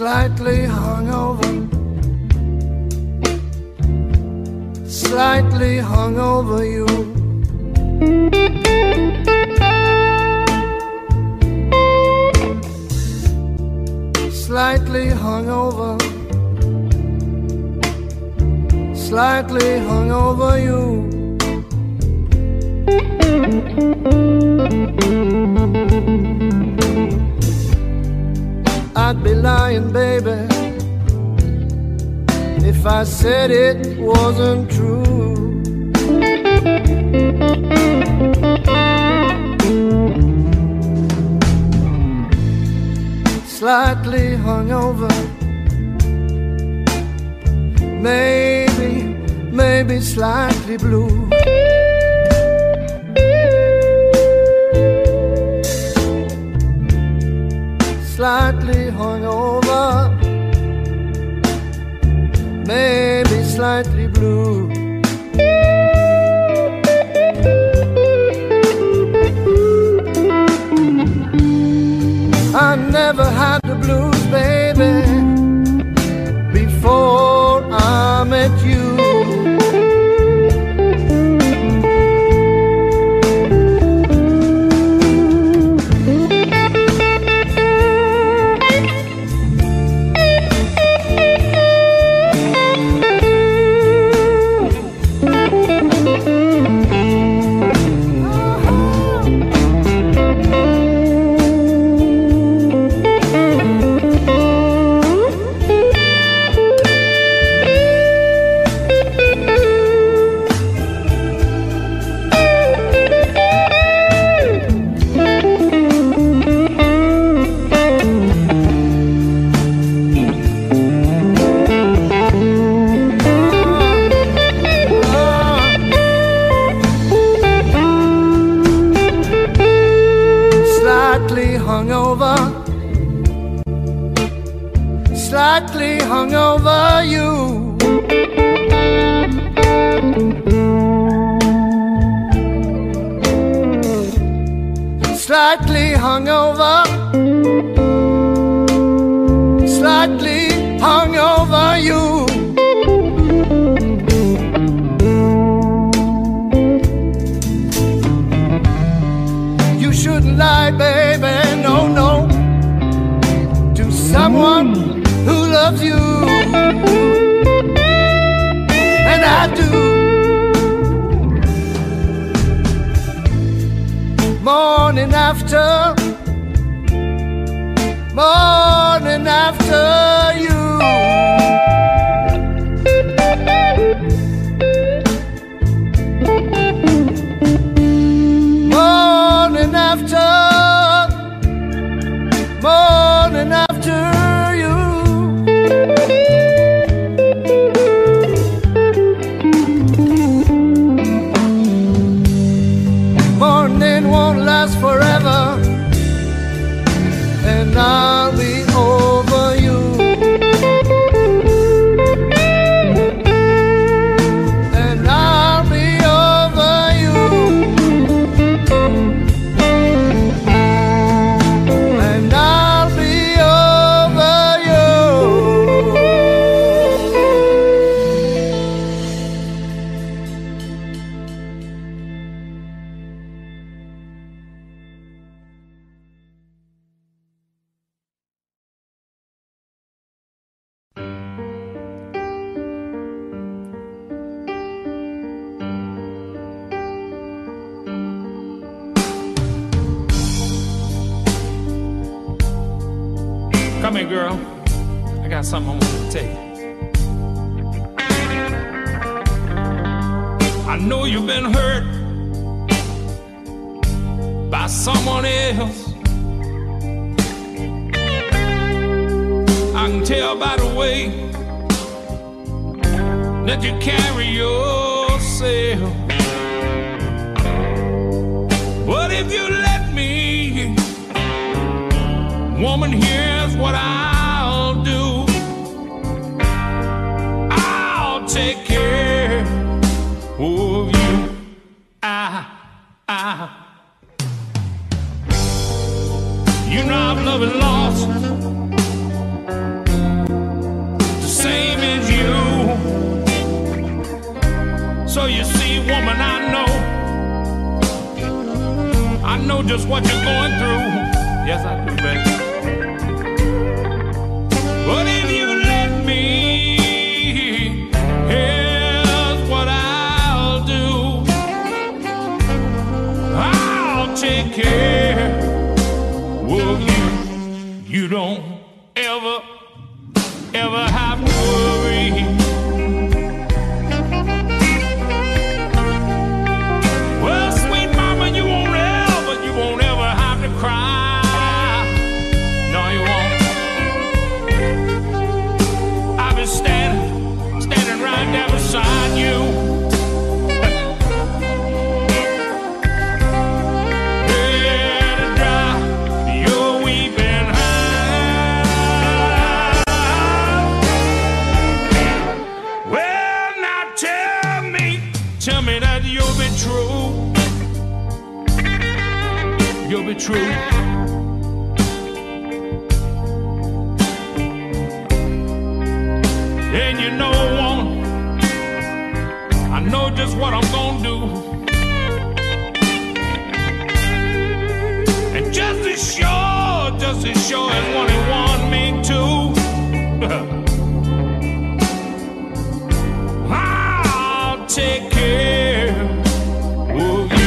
slightly hungover, slightly hungover you. Slightly hungover, slightly hungover you. I'd be lying, baby, if I said it wasn't true. Slightly hungover, maybe, maybe slightly blue. Slightly hungover, maybe slightly blue. I never had the blues, baby, before I met you. Slightly hungover you. Slightly hungover, slightly hungover you. You shouldn't lie, baby, no, no, to someone loves you, and I do morning after, morning after you. Morning after, morning after. Forever, and I'll be over you, and I'll be over you, and I'll be something I want to tell you. I know you've been hurt by someone else. I can tell by the way that you carry yourself. But if you let me, woman, here's what I'll do. Take care of you. You know I'm loving lost. just what you're going through. Yes, I do, baby. But if you let me, here's what I'll do. I'll take care of you. You don't ever, ever have to worry. You'll be true. And you know, I know just what I'm gonna do. And just as sure as what it want me to, I'll take care of you.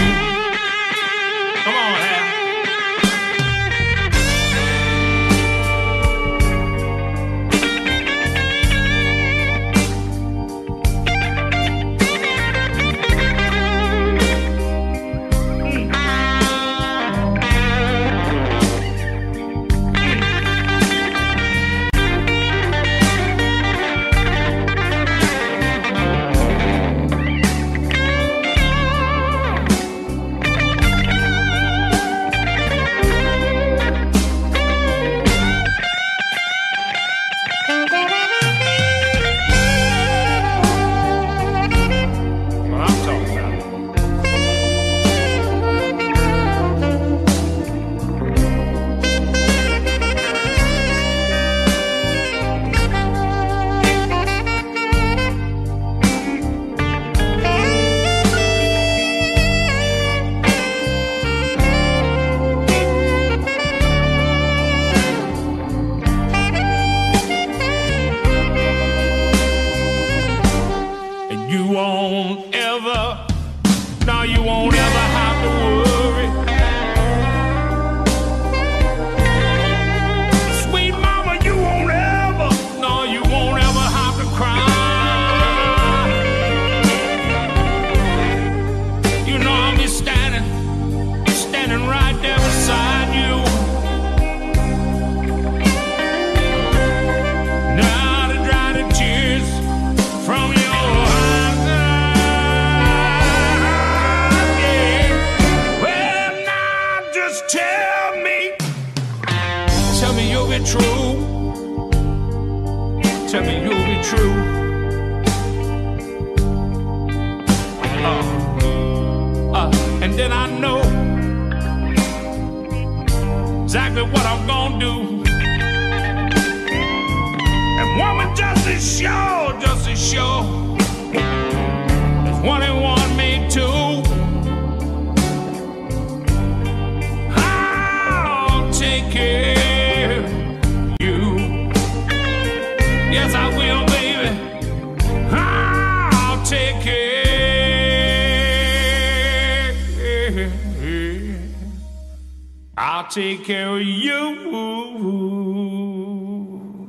Take care of you,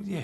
yeah.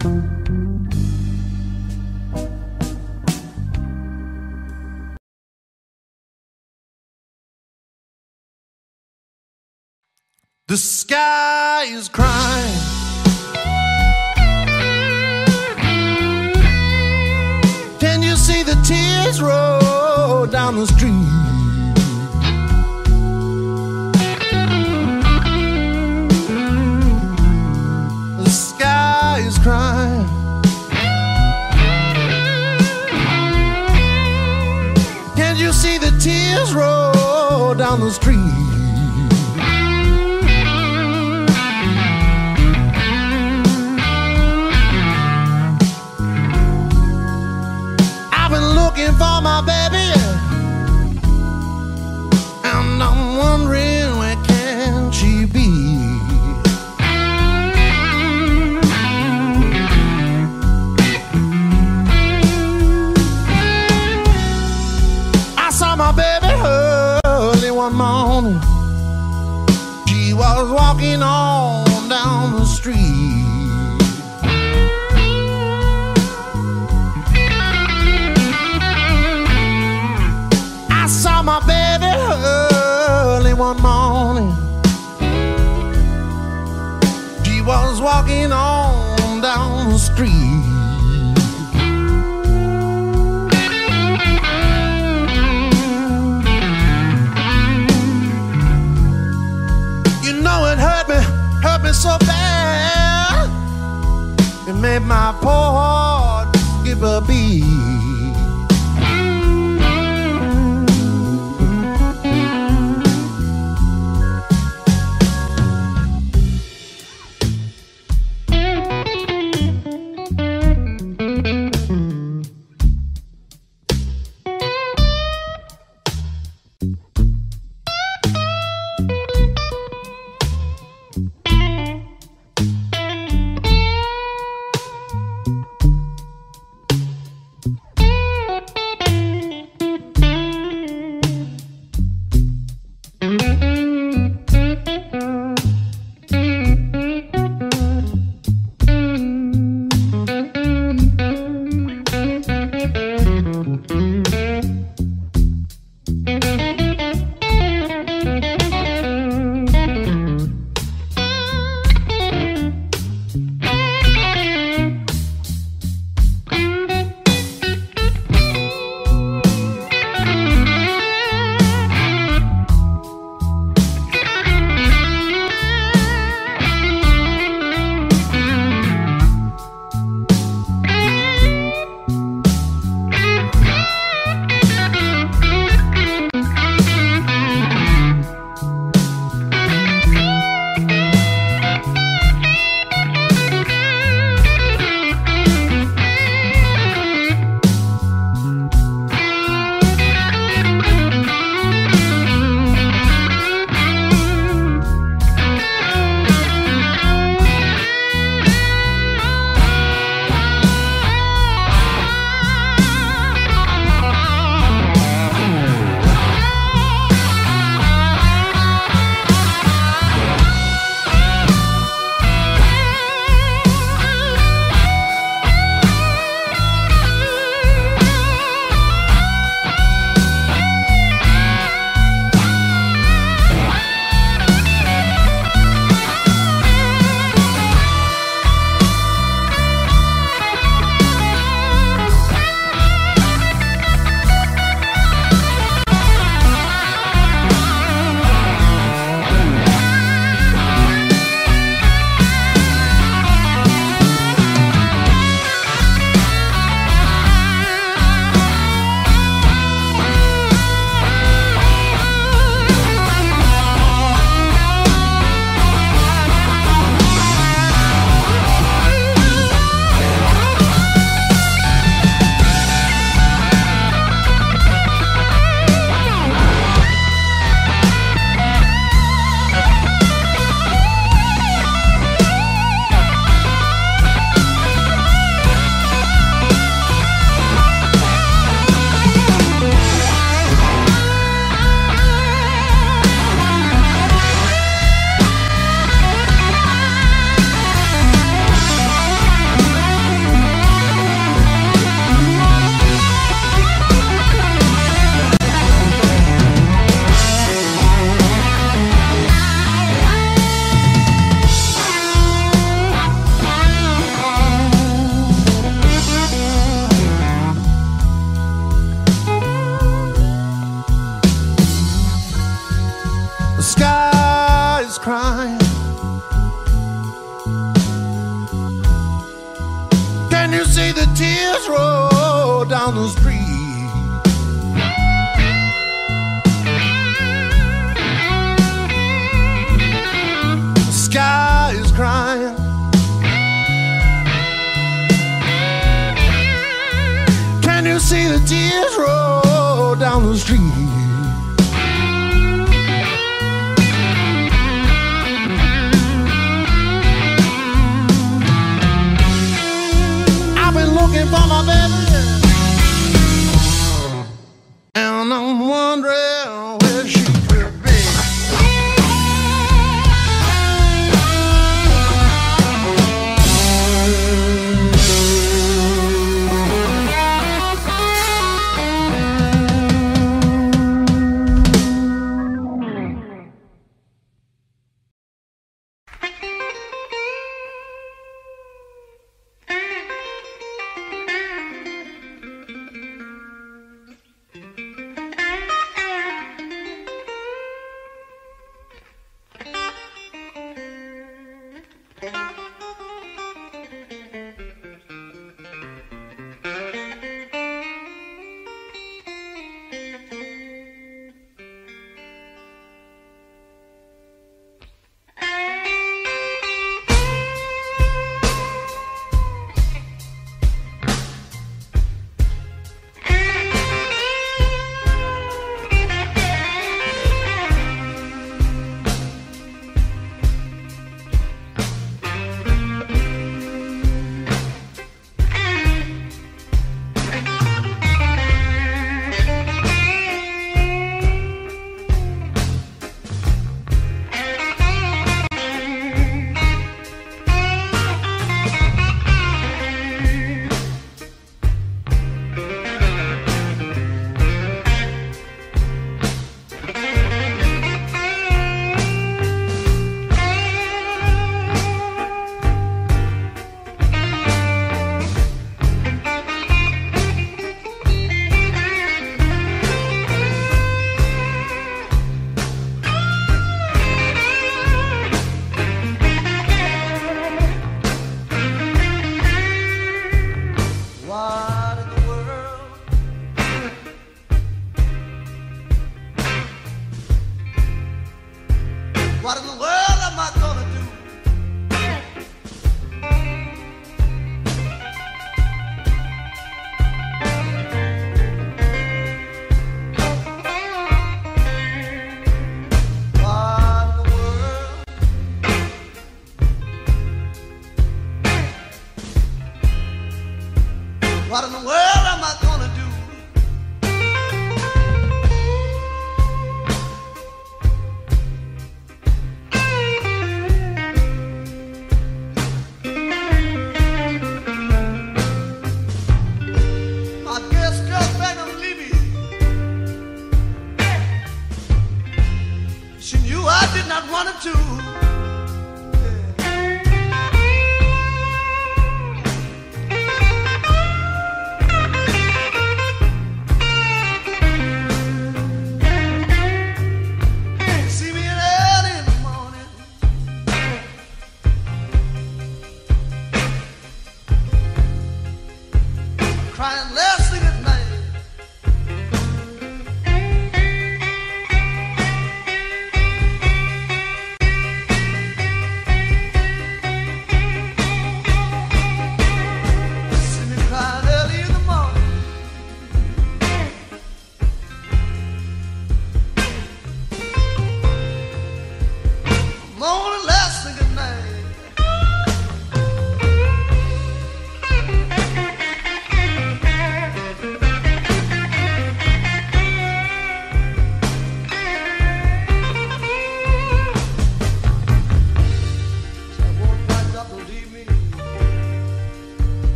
The sky is crying. Can you see the tears roll down the street? The sky is crying. Can you see the tears roll down the street? Looking for my baby, and I'm wondering where can she be. I saw my baby early one morning. She was walking on down the street. My baby early one morning, she was walking on down the street. You know it hurt me so bad. It made my poor heart give a beat. tears roll down the street. The sky is crying. Can you see the tears roll down the street? Looking for my baby, and I'm wondering where she could be.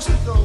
supposed to go.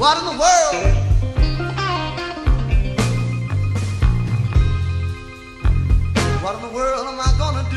What in the world? What in the world am I gonna do?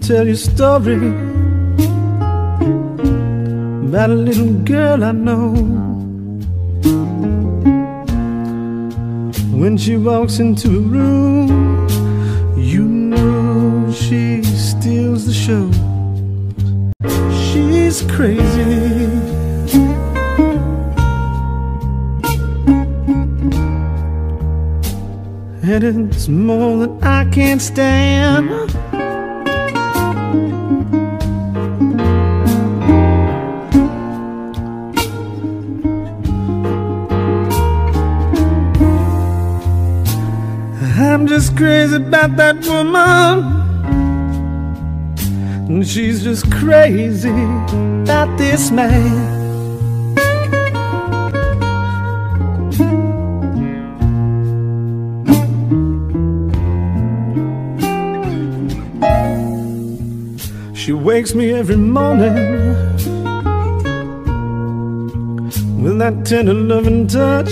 Tell you a story about a little girl I know. When she walks into a room, you know she steals the show. She's crazy, and it's more than I can stand. I'm just crazy about that woman, and she's just crazy about this man. She wakes me every morning with that tender loving touch.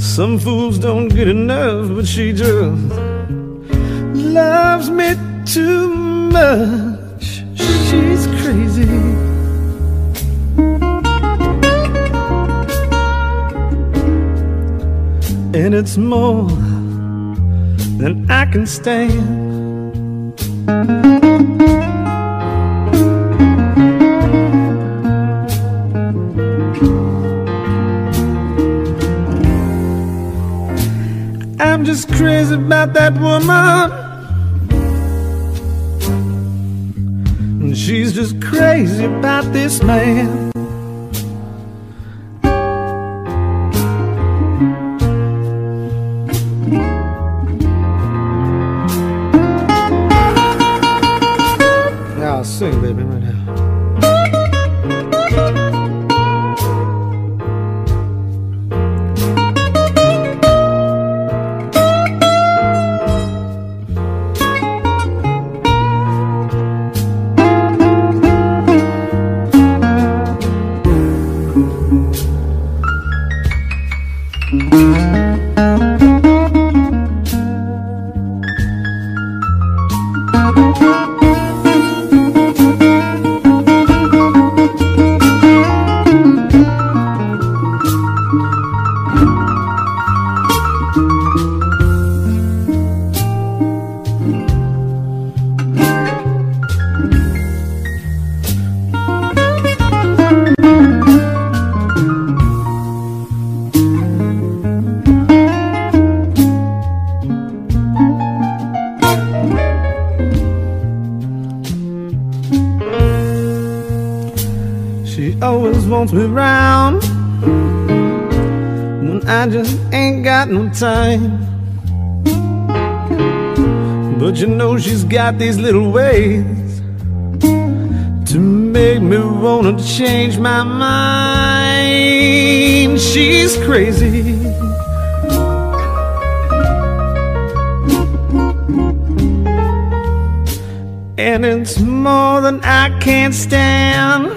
Some fools don't get enough, but she just loves me too much. She's crazy. and it's more than I can stand. I'm just crazy about that woman, and she's just crazy about this man. Sing, baby, right now. She always wants me round when I just ain't got no time. But you know she's got these little ways to make me wanna change my mind. She's crazy. And it's more than I can stand.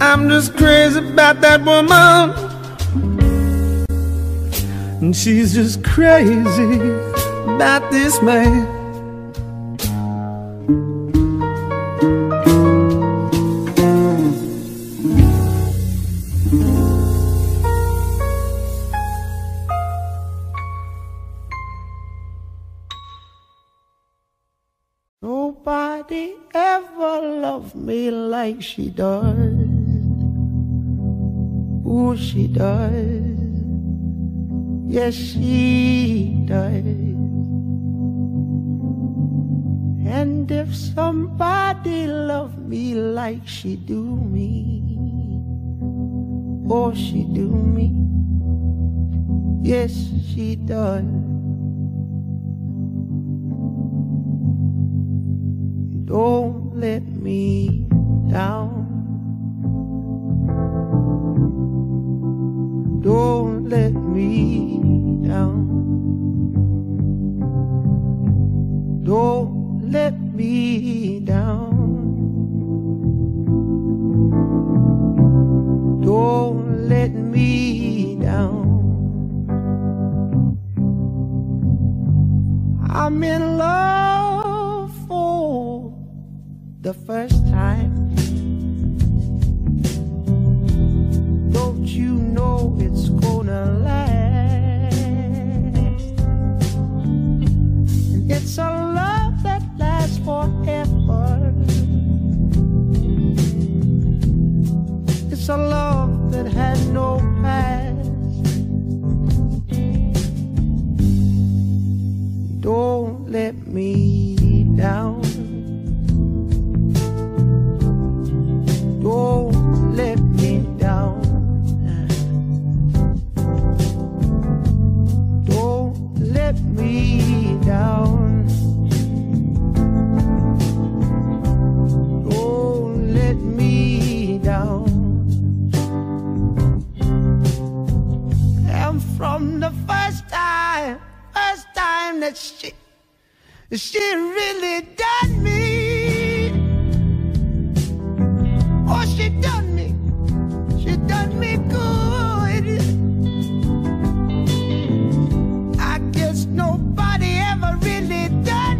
I'm just crazy about that woman, and she's just crazy about this man. Nobody ever loved me like she does. Oh, she does, yes she does. And if somebody loved me like she do me, oh she do me, yes she does. Don't let me down. Don't let me down. Don't let me down. Don't let me down. I'm in love for the first time. You know it's gonna last. It's a love that lasts forever. It's a love that has no past. Don't let me down. Don't let me down. Me down. Don't let me down. And from the first time that she really done me. Oh, she done me. She done me good. Nobody ever really done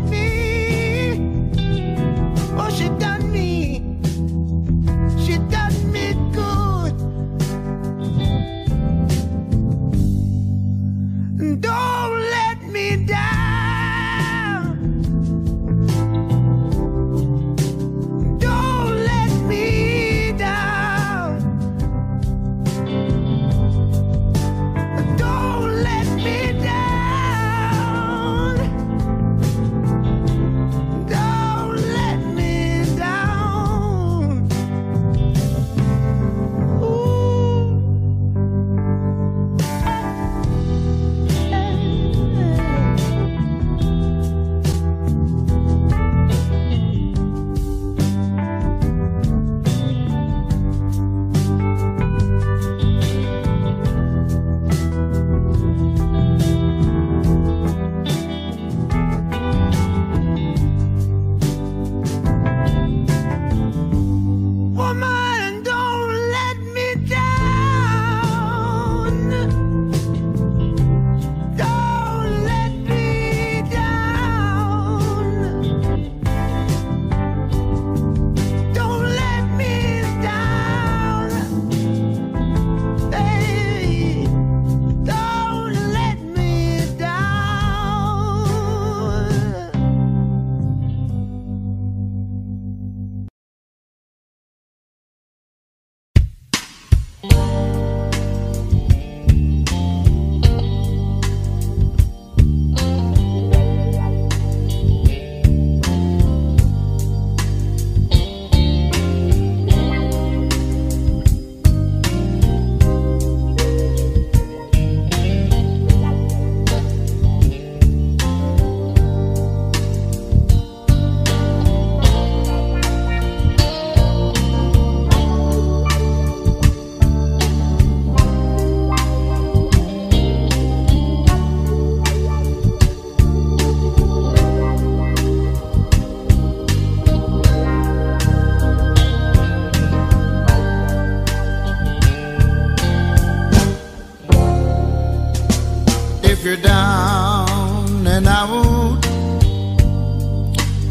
took her down and out,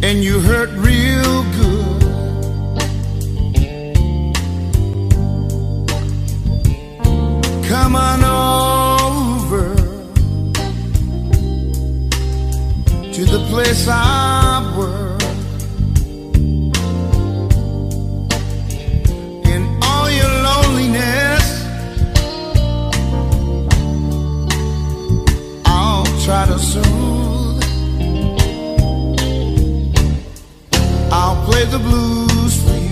and you hurt real good. Come on over to the place I work, in all your loneliness I'll try to soothe. I'll play the blues for you.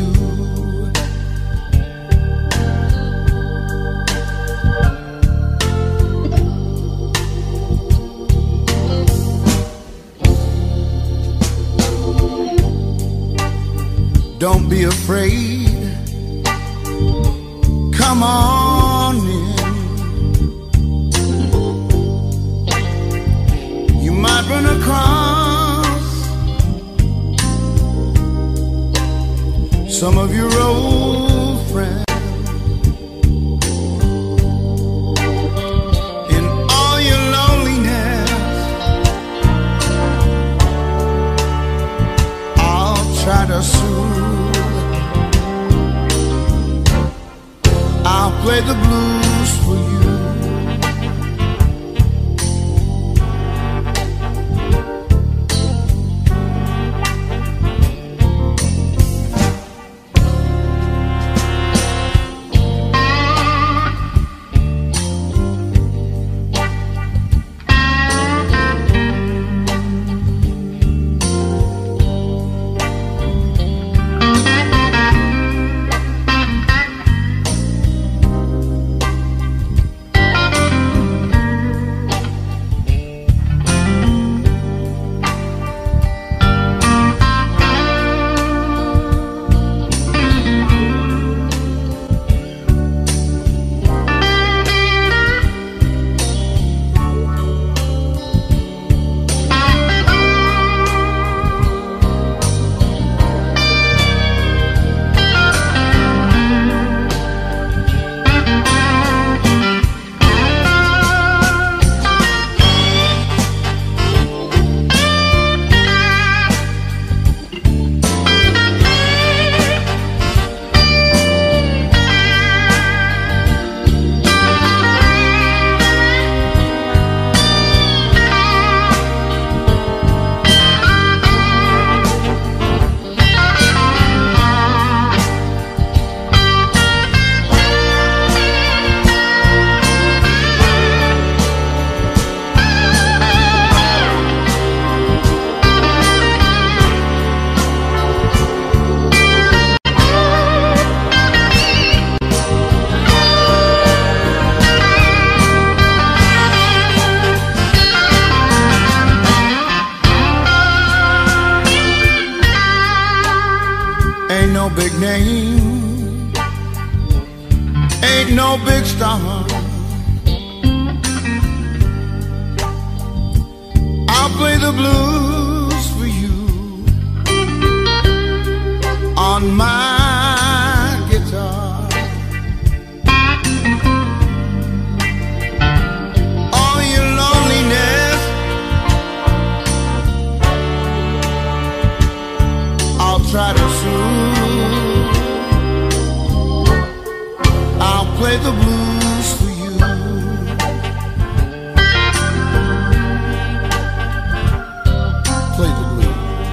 Don't be afraid, come on in. You might run across some of your old friends. Try to soothe. I'll play the blues for you.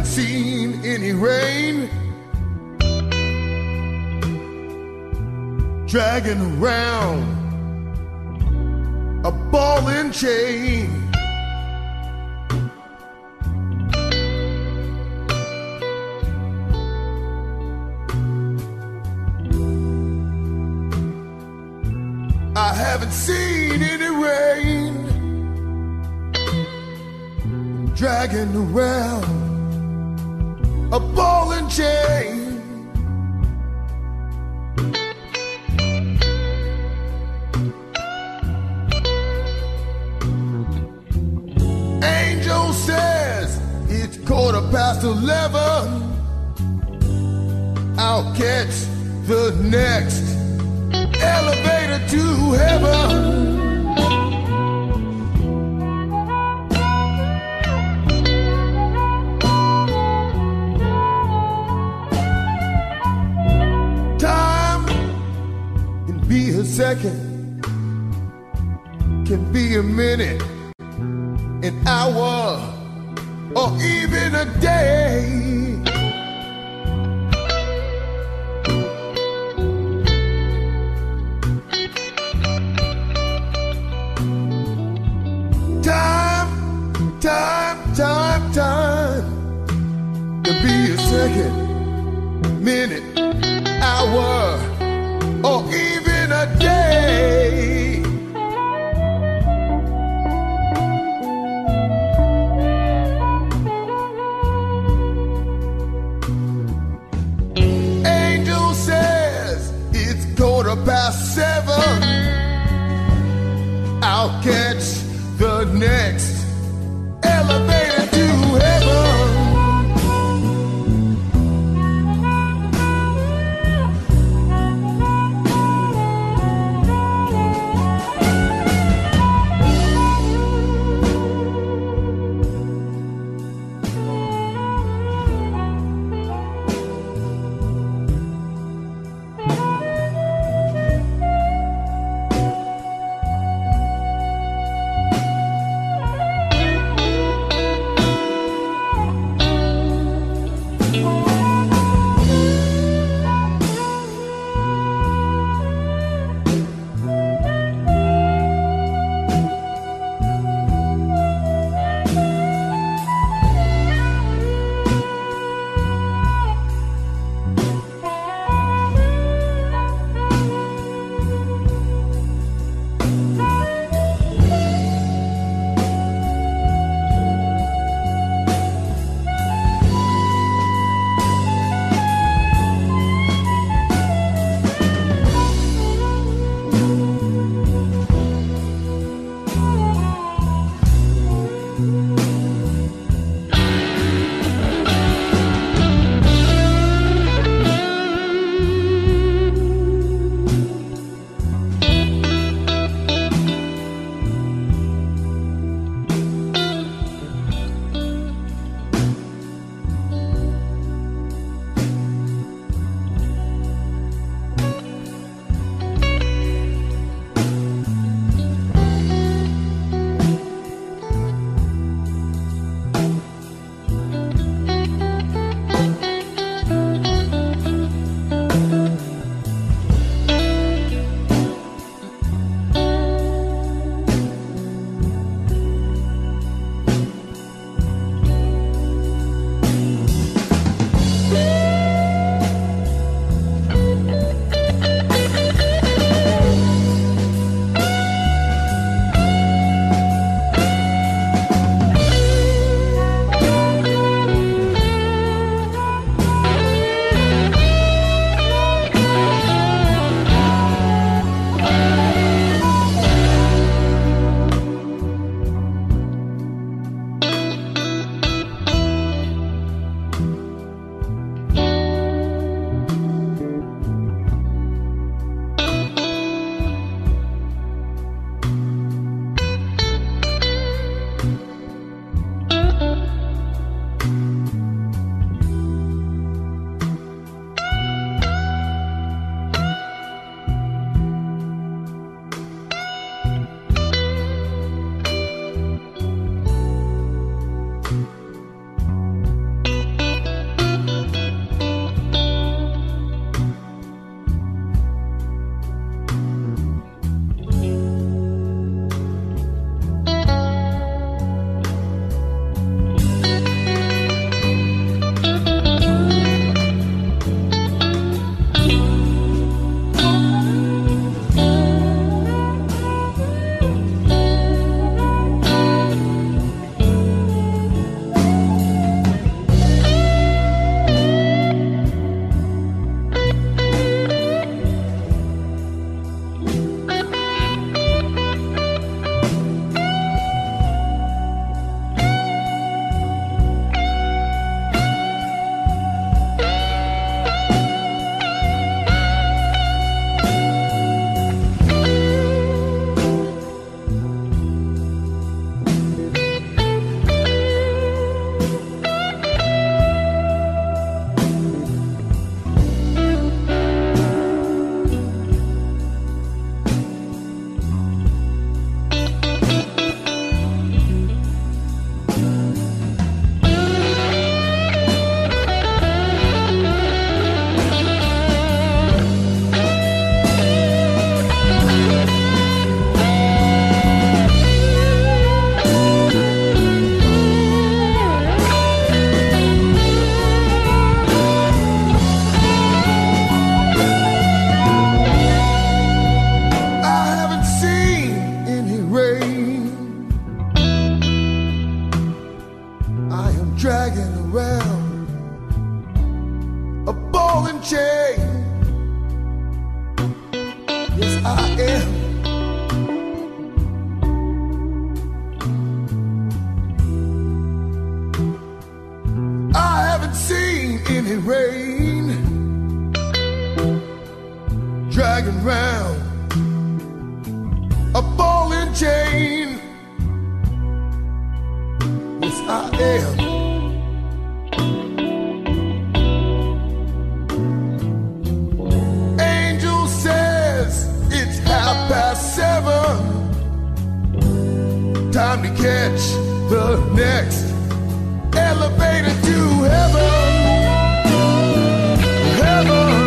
haven't seen any rain, dragging around a ball and chain. I haven't seen any rain, dragging around a ball and chain. Angel says it's 11:15. I'll catch the next elevator to heaven. Time can be a second, can be a minute, an hour, or even a day. Time can be a second, minute, hour, or even a day. Angel says it's 7:15. I'll catch the next elevator to heaven. hanging around a ball and chain. Yes, I am. I haven't seen any rain dragging round a ball and chain. Yes, I am. Angel says it's 7:30. Time to catch the next elevator to heaven. Heaven.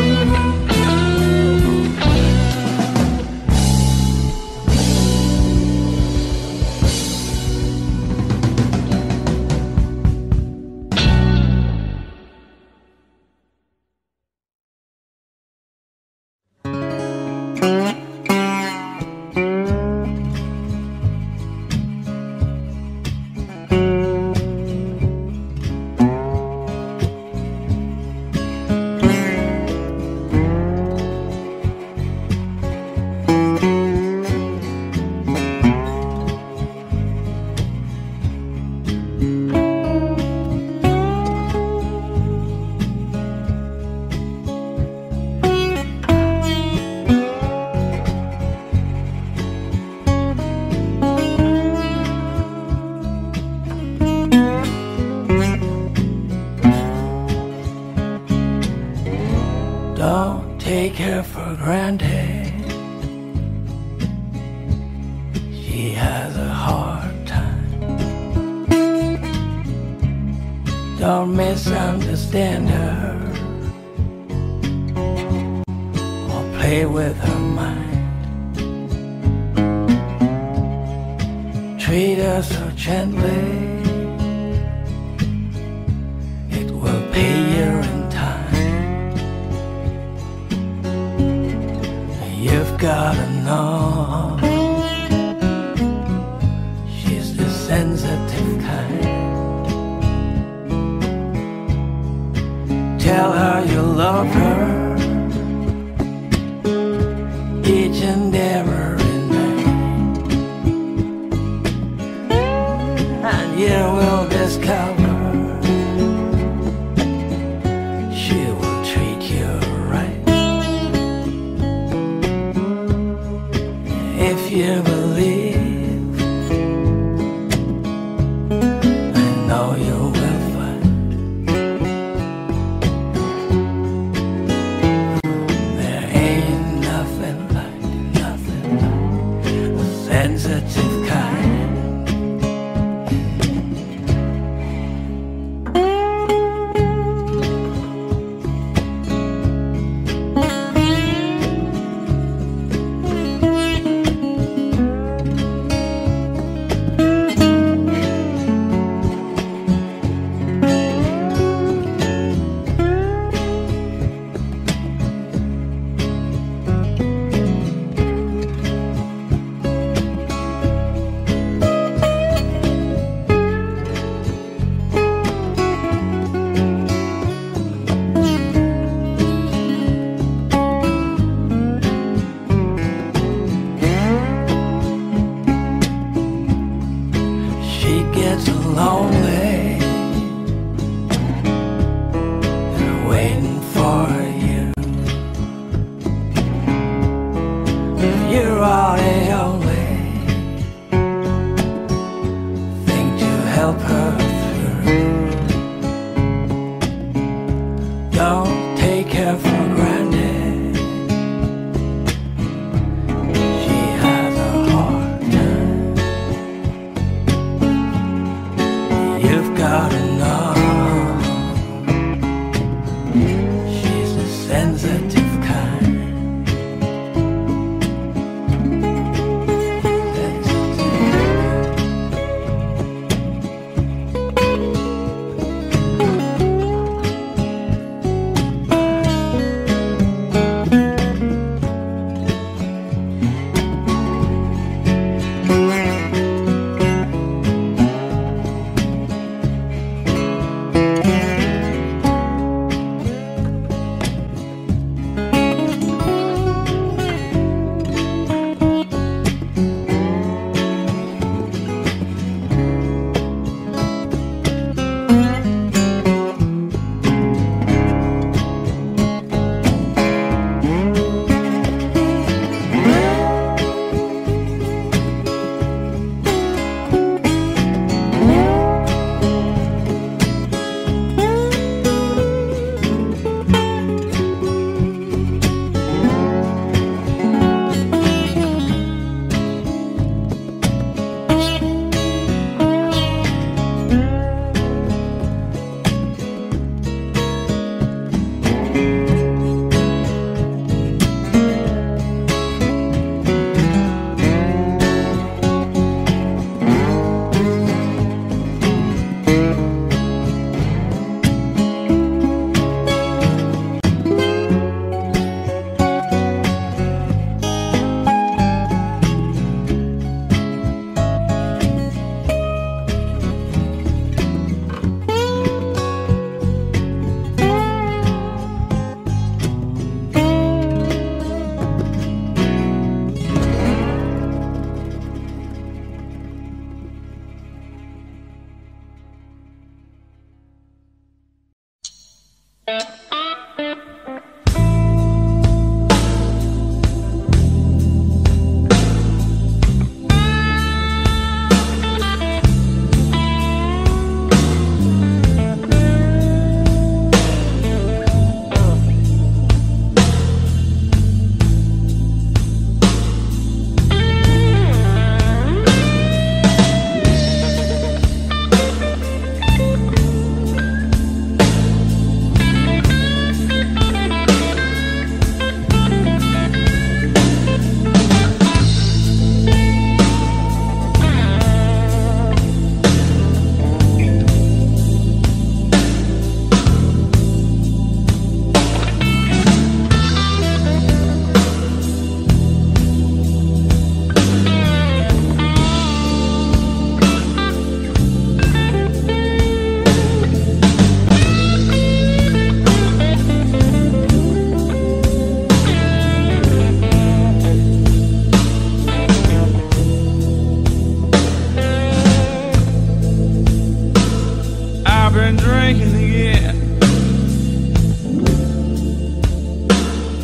I've been drinking again,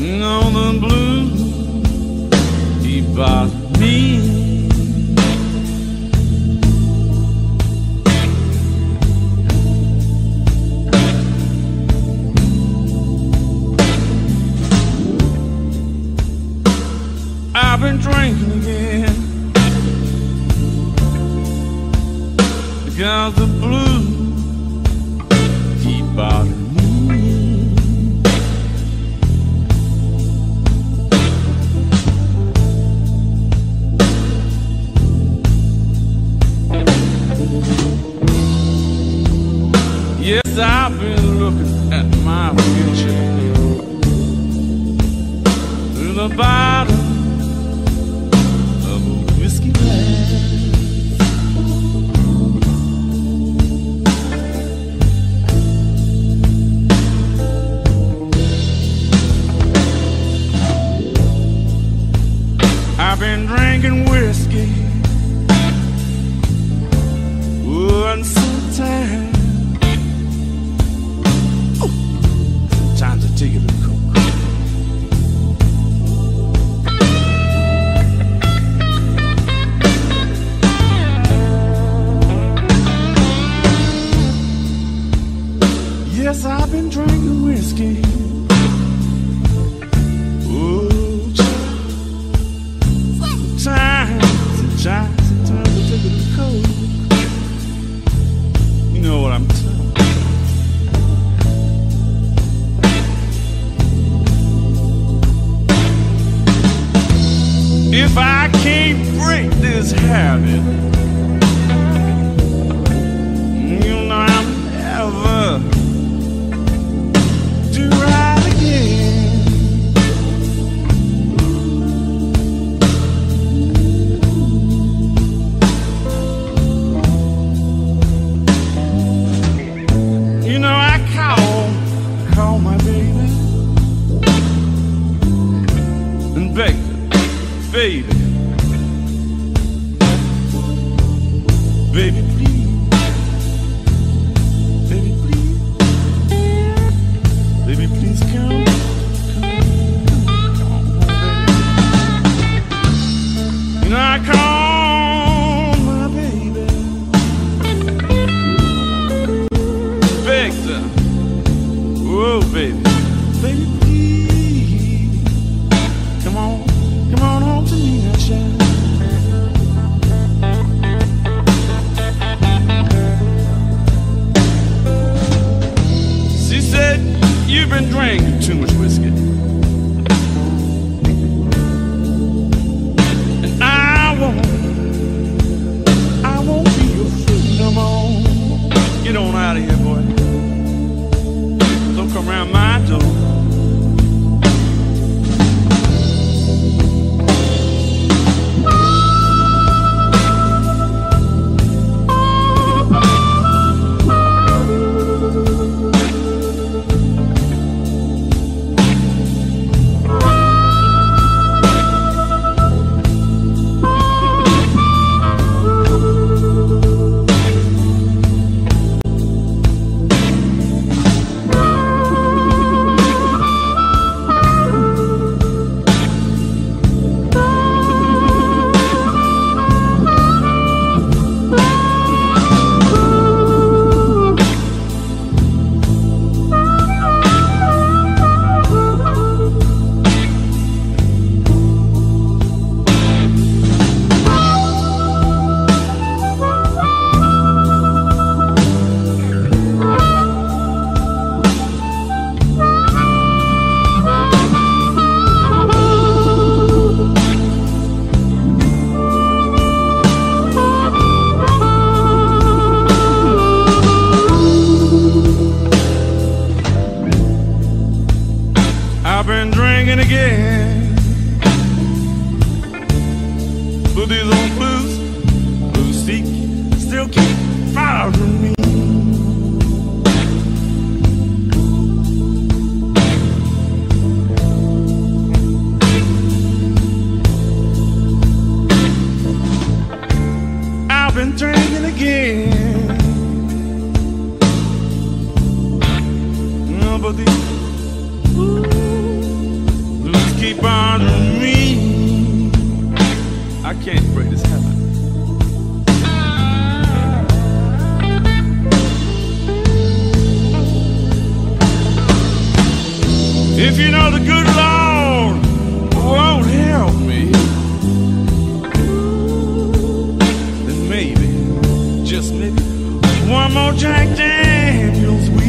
and all the blues, he bothers me. I've been drinking again, because the blues keep bothering me. Yes, I've been looking at my future through the bottom of a whiskey glass. I've been drinking whiskey, oh, I'm so tired. Oh, time to take a look. Yes, I've been drinking whiskey. Sometimes I take a coke. You know what I'm talking about. If I can't break this habit, you know I'm never baby, baby, please, baby, please, baby, please come. You know I call my baby, begged her. Whoa, baby, baby, please, come on. Come on home to me, now, child. She said, you've been drinking too much whiskey. And I won't be your fool no more. Get on out of here, boy. Don't come around my door. Again, but these old blues still keep bothering me. I've been drinking again, somebody who's keep on me. I can't break this habit. If you know the good Lord won't help me, then maybe, just maybe, one more Jack Daniels will.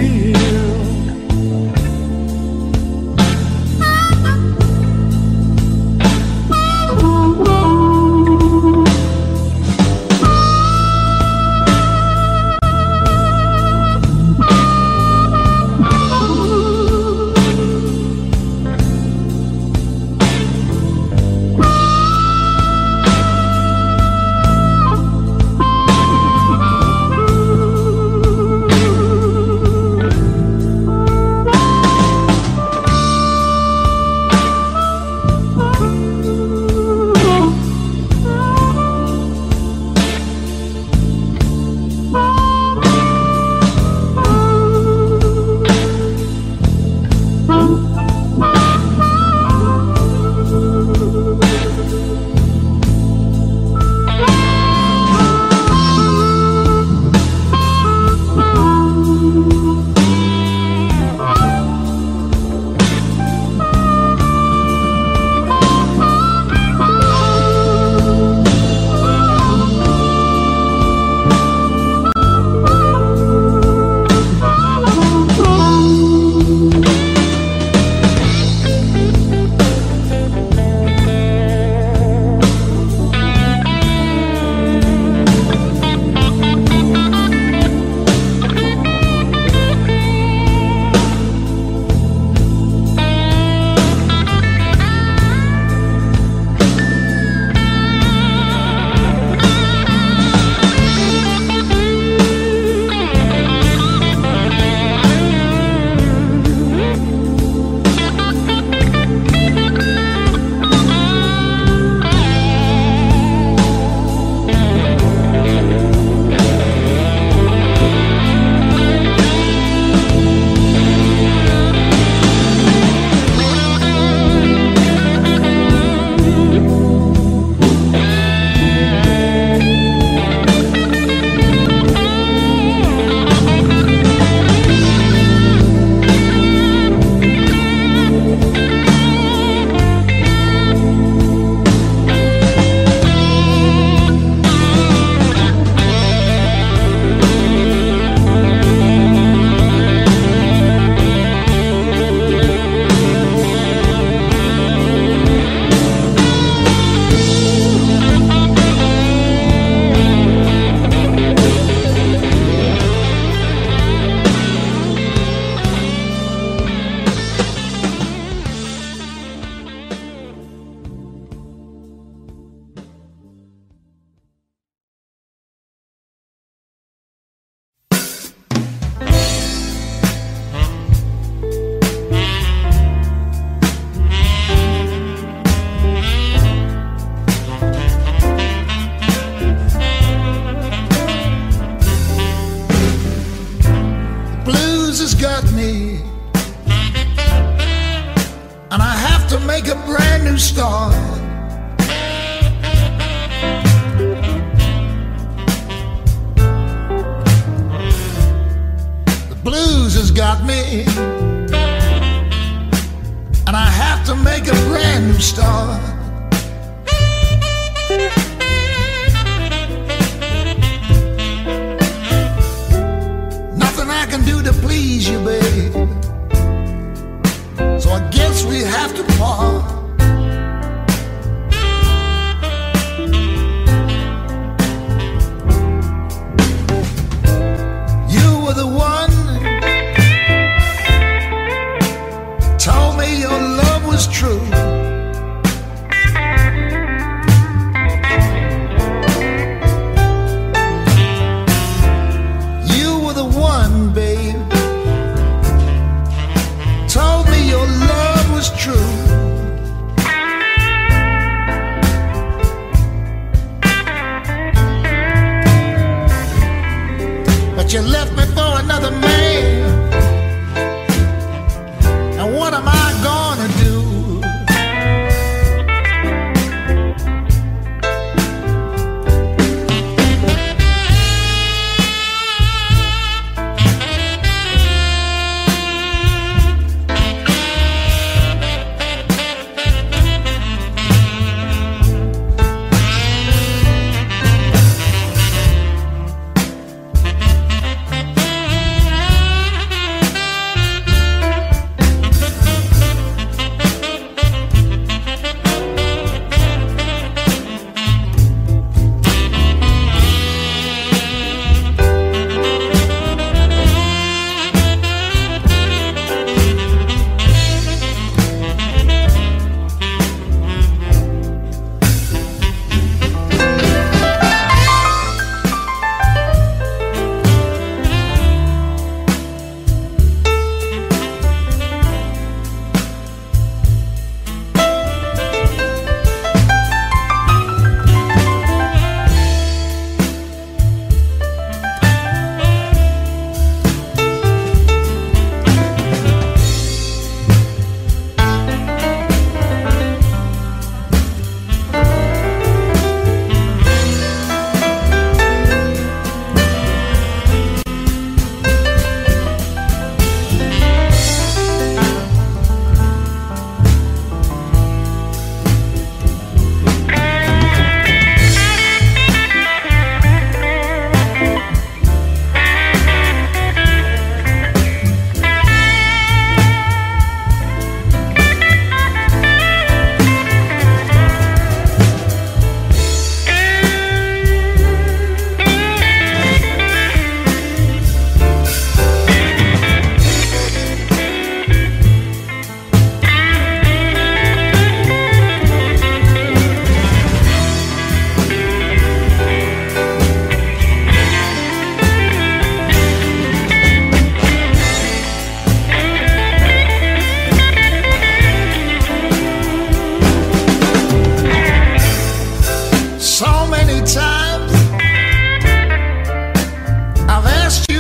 You left me for another man.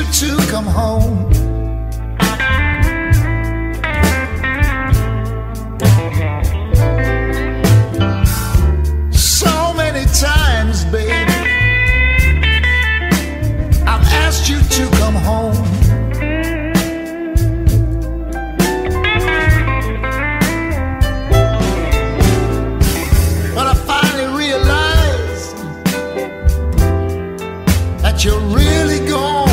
you to come home. So many times, baby, I've asked you to come home. You're really gone.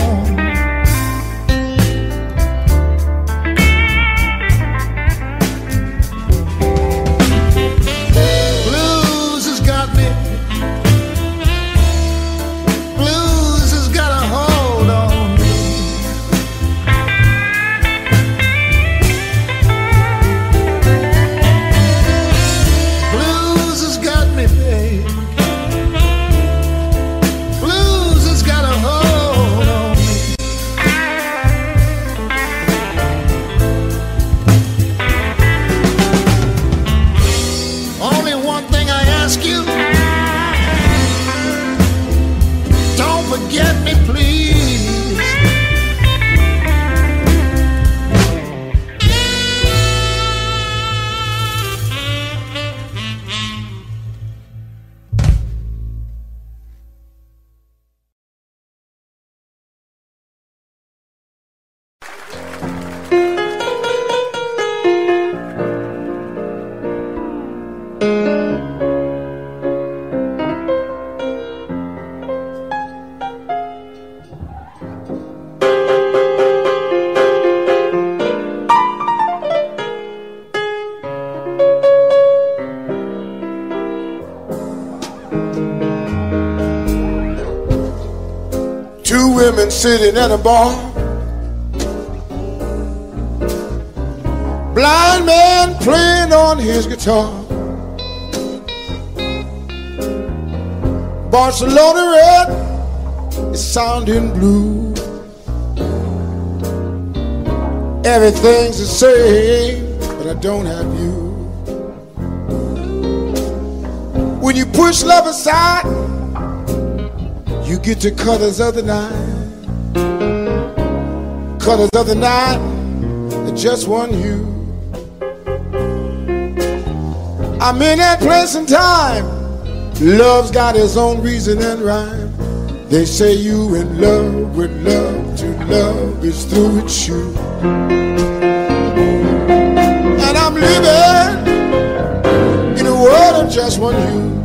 Blues has got me. Blues has got a hold on me. Blues has got me, babe. Forget me, please. Women sitting at a bar, blind man playing on his guitar, Barcelona red is sounding blue. Everything's the same, but I don't have you. When you push love aside, you get to colors of the night. Colors of the night, there's just one hue. I'm in that place and time. Love's got his own reason and rhyme. They say you in love with love, to love is through with you. And I'm living in a world of just one hue.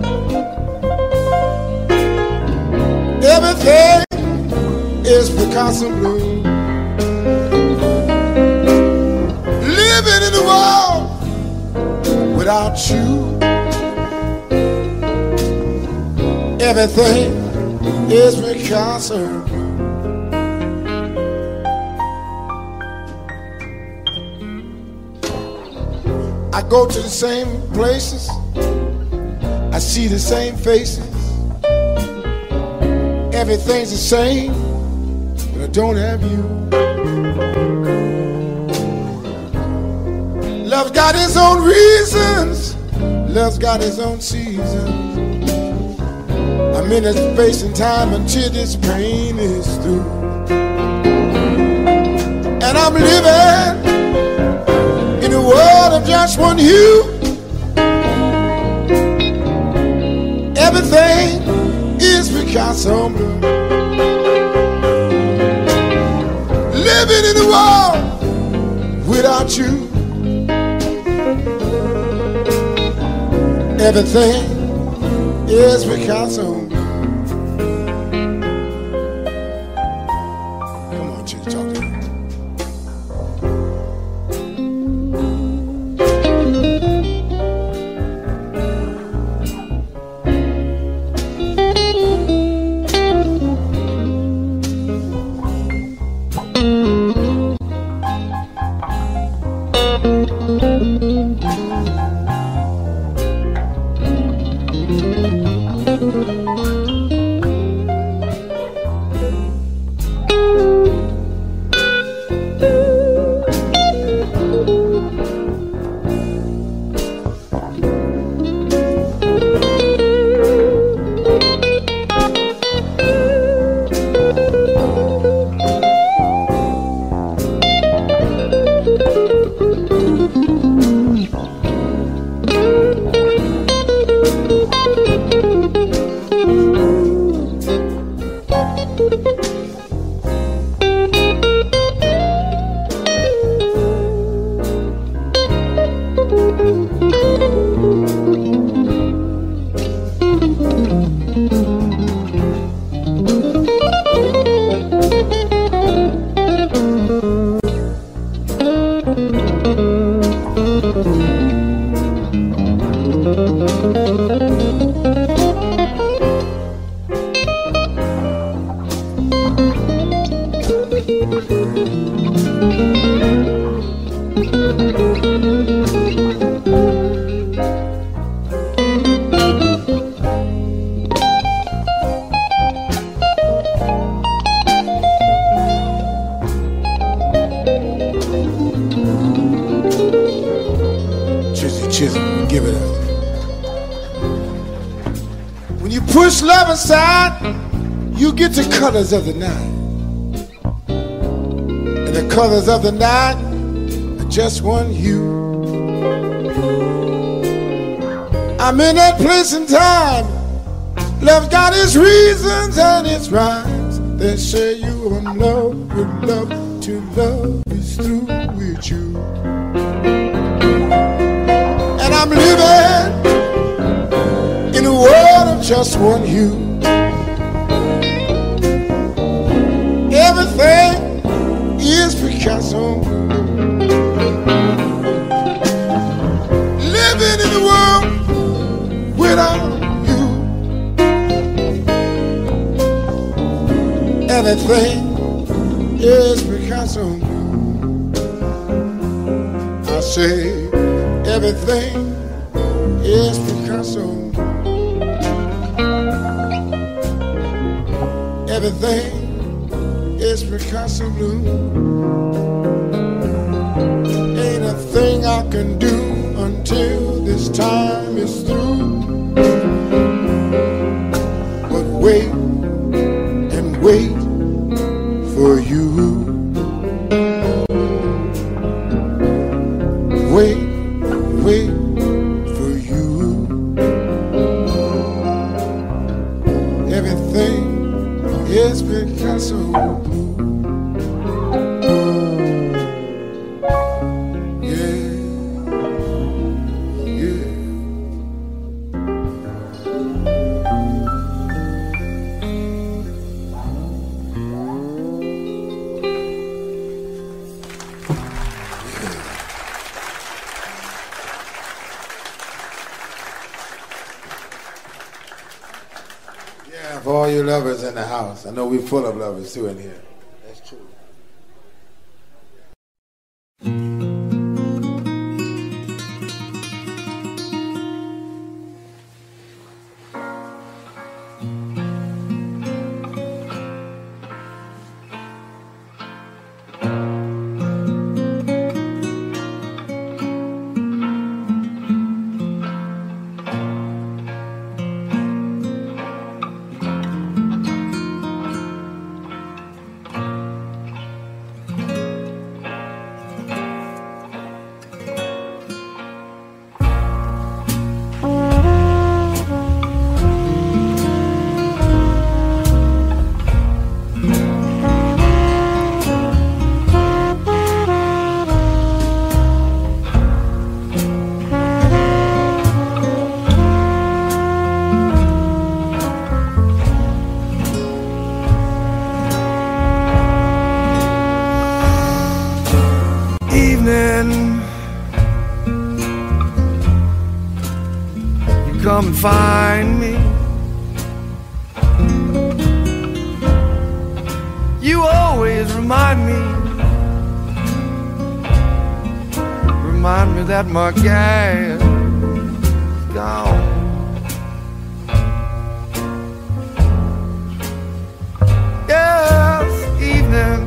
Everything is Picasso blue. In the world without you, everything is reconciled. I go to the same places, I see the same faces. Everything's the same, but I don't have you. Love's got his own reasons, love's got his own seasons. I'm in a space and time until this pain is through. And I'm living in a world of just one hue. Everything is Picasso blue. Living in a world without you. Everything is Picasso. Come on, Chick, talk to me. this loving side, you get the colors of the night. And the colors of the night are just one hue. I'm in that place and time. Love's got its reasons and its rhymes. They say you in love with love to love is through with you. And I'm living in a world of just one hue. Everything is Picasso. Living in the world without you. Everything is Picasso. I say everything is Picasso. Everything is Picasso blue. Ain't a thing I can do until this time is through. But wait and wait for you. Wait, wait for you. Everything is Picasso blue. Yeah, yeah, for all you lovers in the house. I know we're full of lovers too in here. That's true. Find me. You always remind me that my gas is gone. Yes, evening.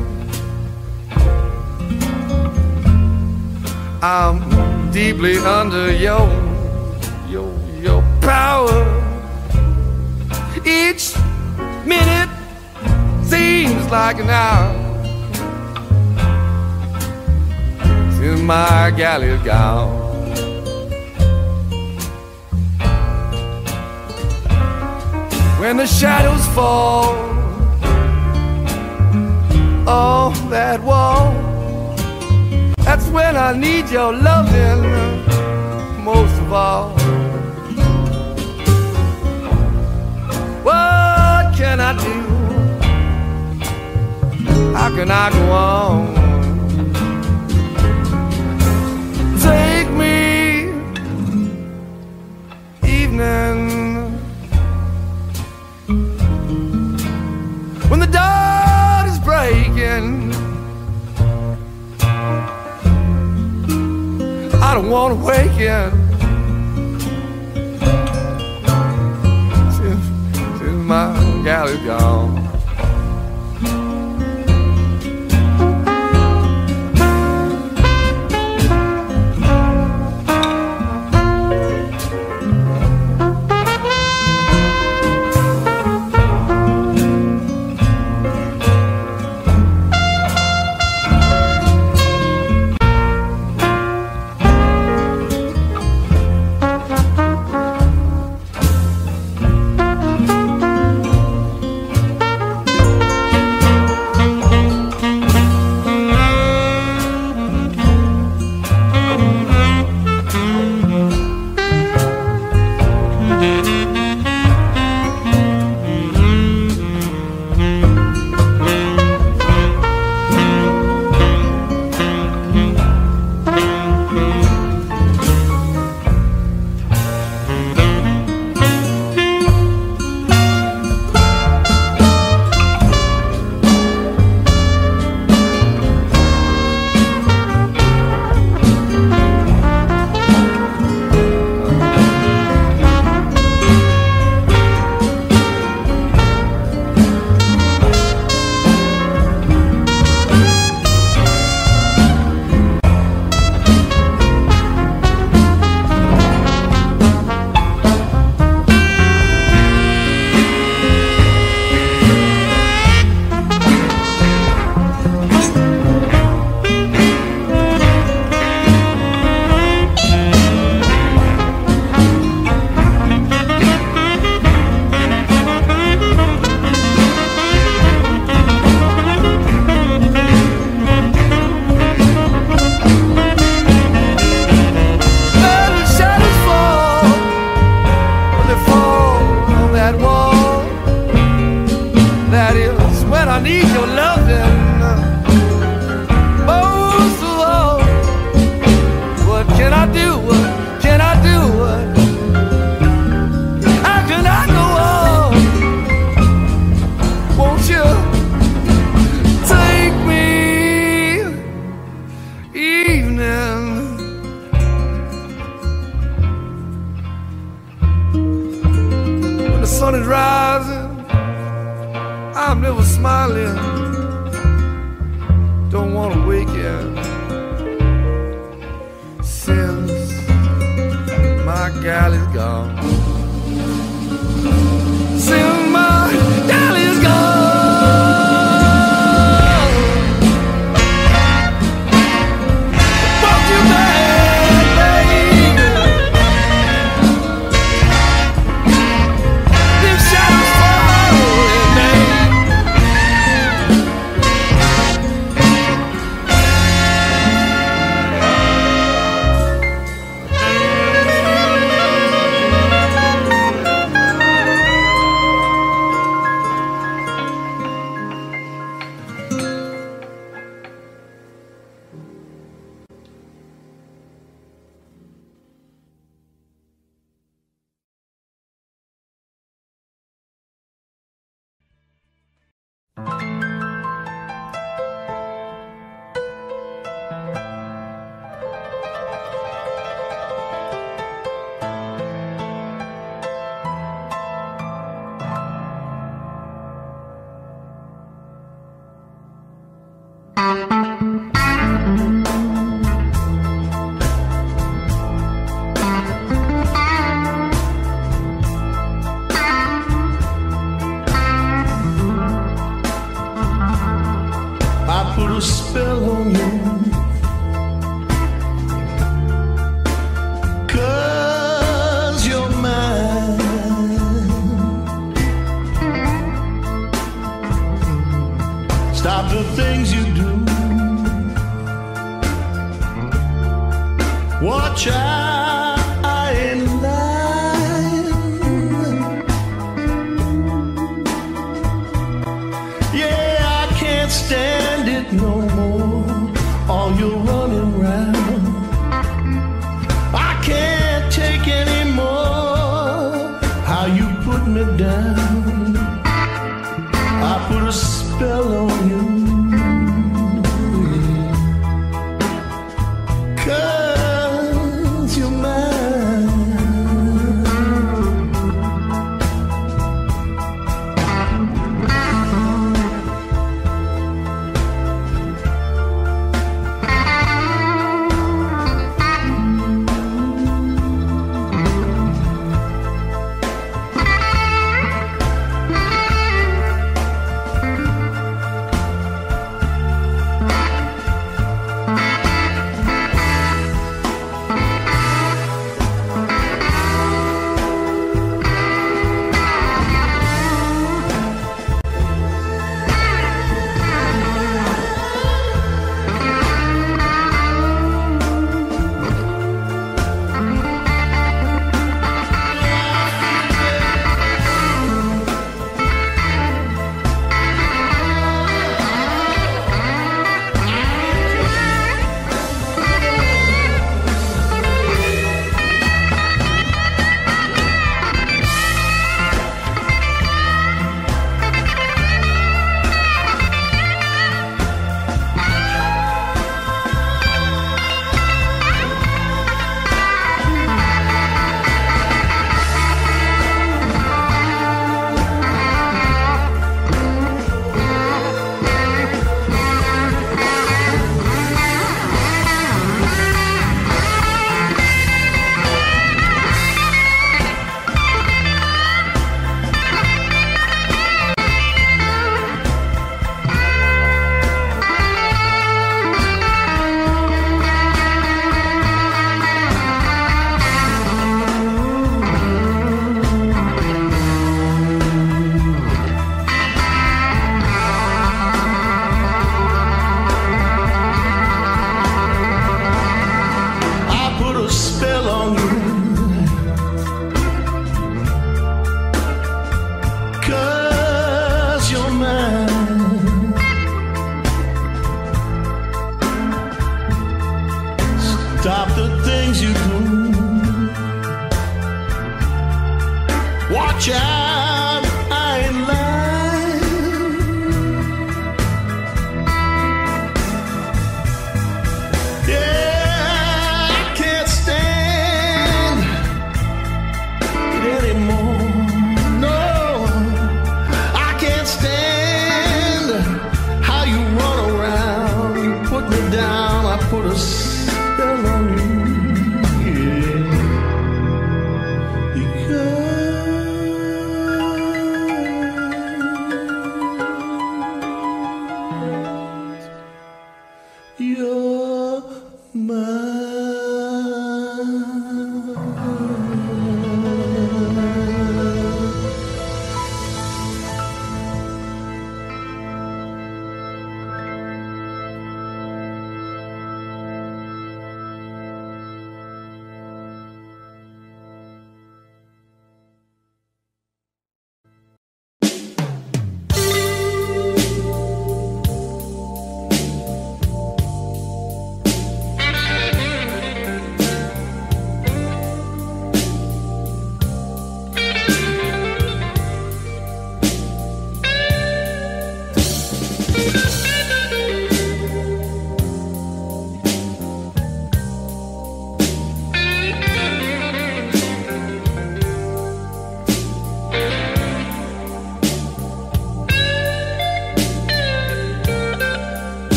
I'm deeply under your power. Each minute seems like an hour since my gal is gone. When the shadows fall on that wall, that's when I need your loving most of all. What can I do? How can I go on? Take me, evening, when the dawn is breaking. I don't want to wake you. My gal is gone. Dolly's gone. Simba, Dolly's gone. Won't you baby? Them shadows falling, down, I put a spell on you, yeah.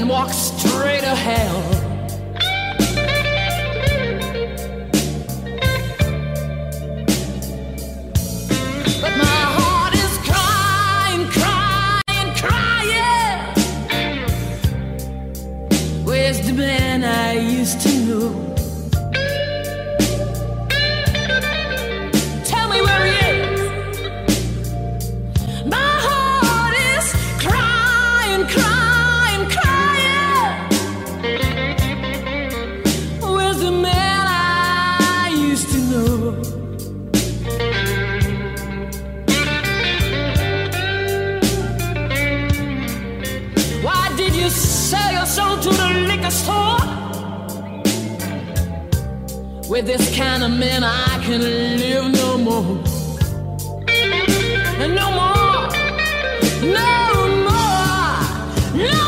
and walk straight to hell. But my heart is crying, crying, crying. Where's the man I used to know? With this kind of man, I can live no more. And no more, no more, no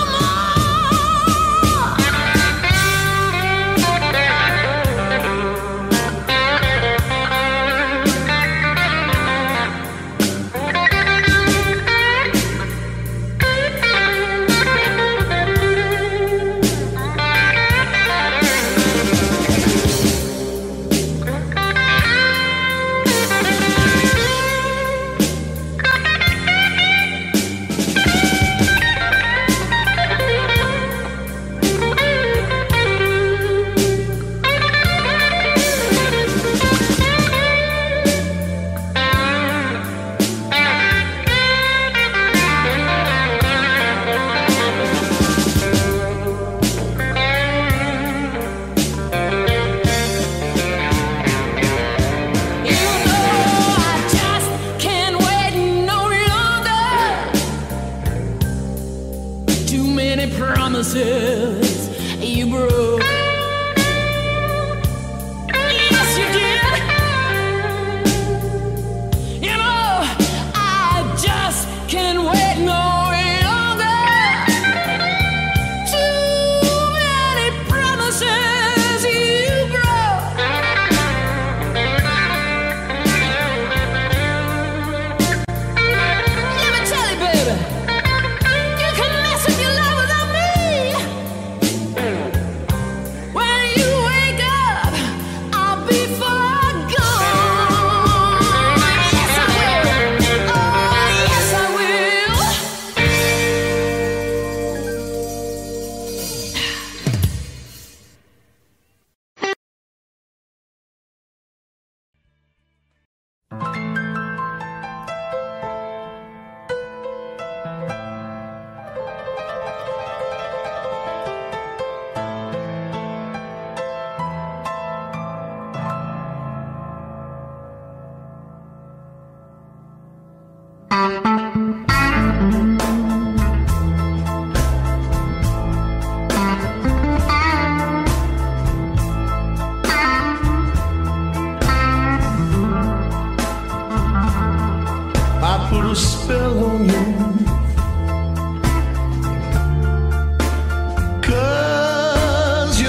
Cause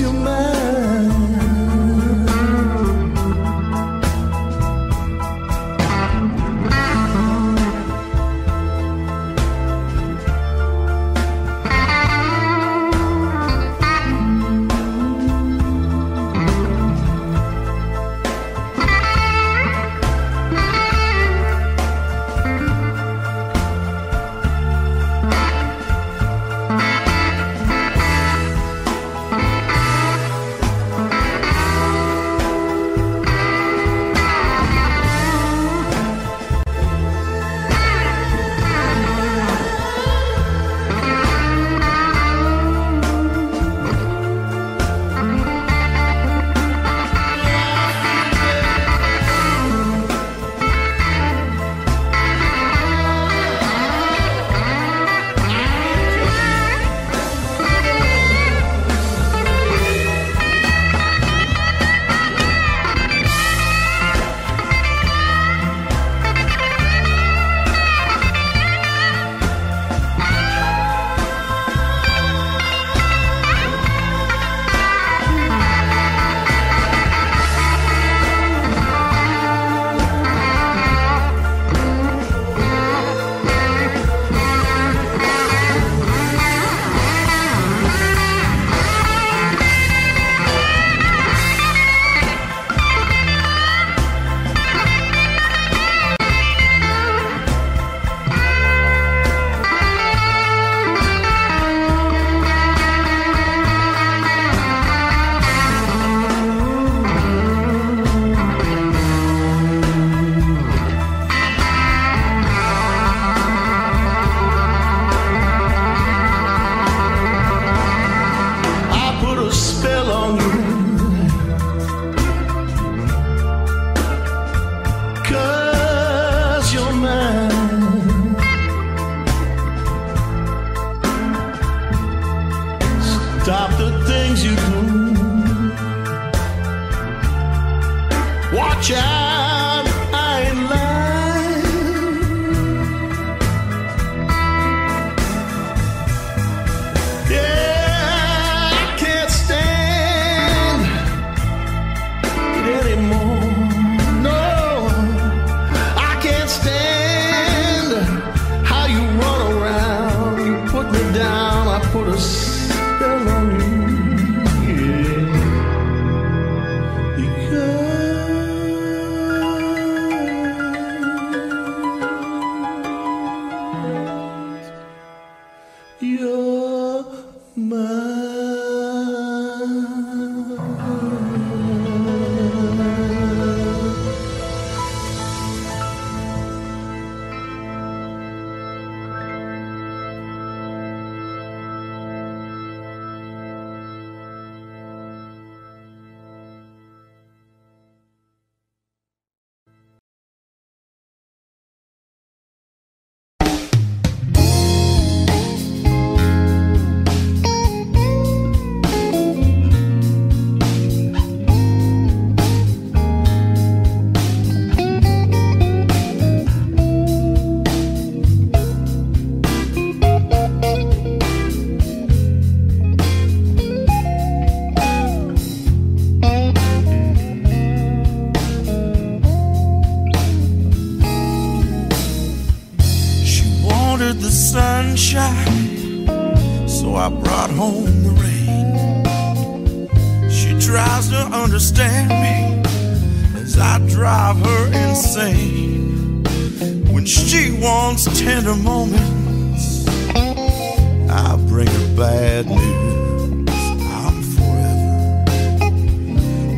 you're mine. I brought home the rain. She tries to understand me as I drive her insane. When she wants tender moments, I bring her bad news. I'm forever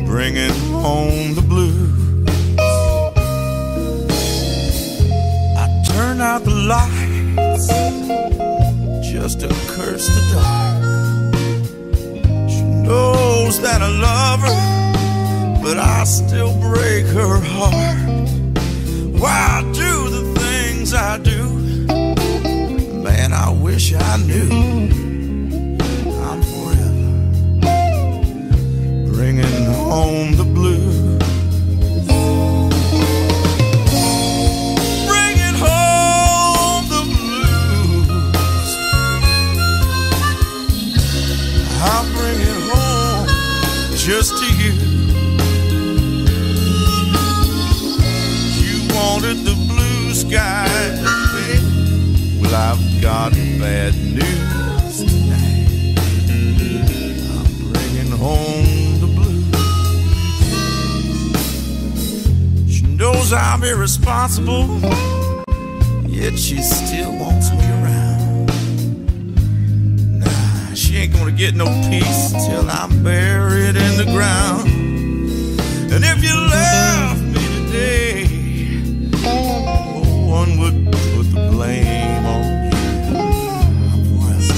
bringing home the blues. I turn out the lights just to curse the dark. She knows that I love her, but I still break her heart. Why do the things I do? Man, I wish I knew. I'm forever bringing home the blues. Just to you. You wanted the blue sky, baby. Well, I've got bad news tonight. I'm bringing home the blues. She knows I'm irresponsible, yet she still wants me around. Nah, she ain't gonna get no peace till I'm buried in the ground. And if you left me today, no one would put the blame on you. I'm forever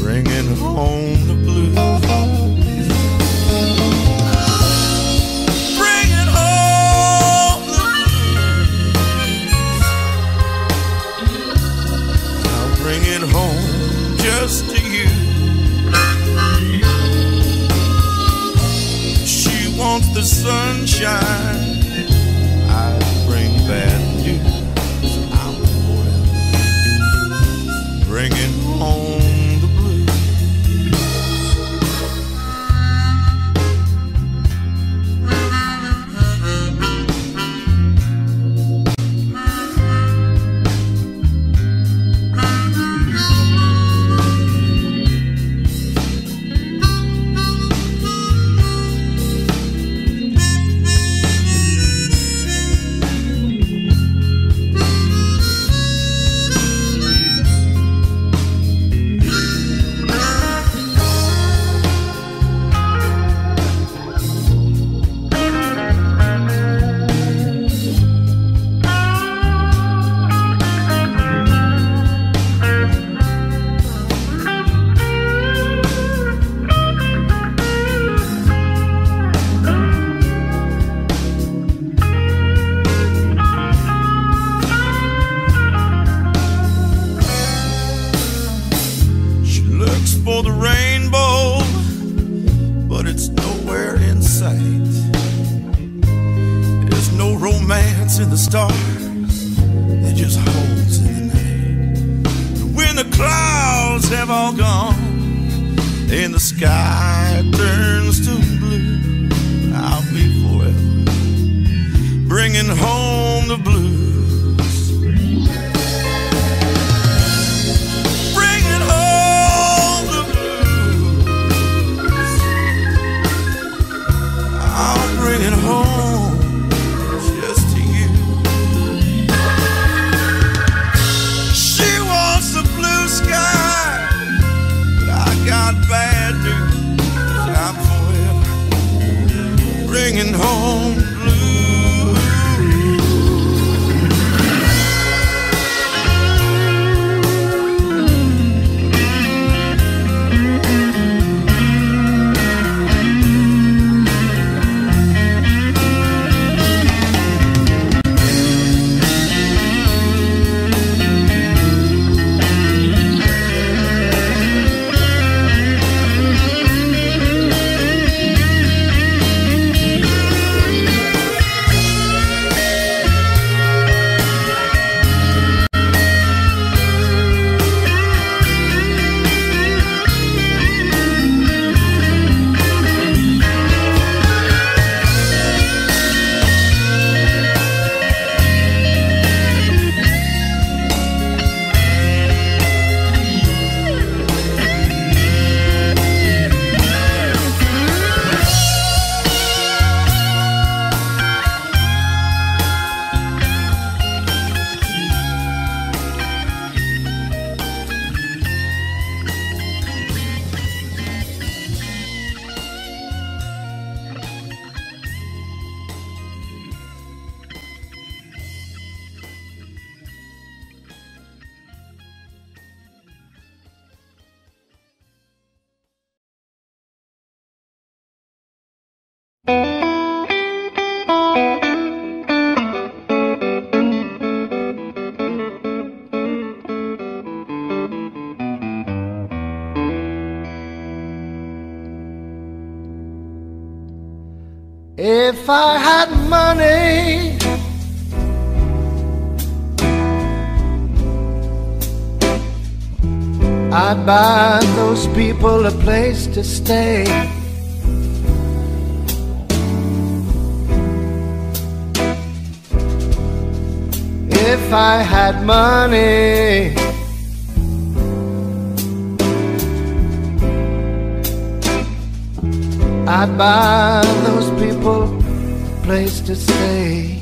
bringing home the blues. Bringing home the blues. I'll bring it home just to you. Wants the sunshine, I bring bad news. I'm forever bringing home the If I had money, I'd buy those people a place to stay. If I had money, I'd buy those people a place to stay.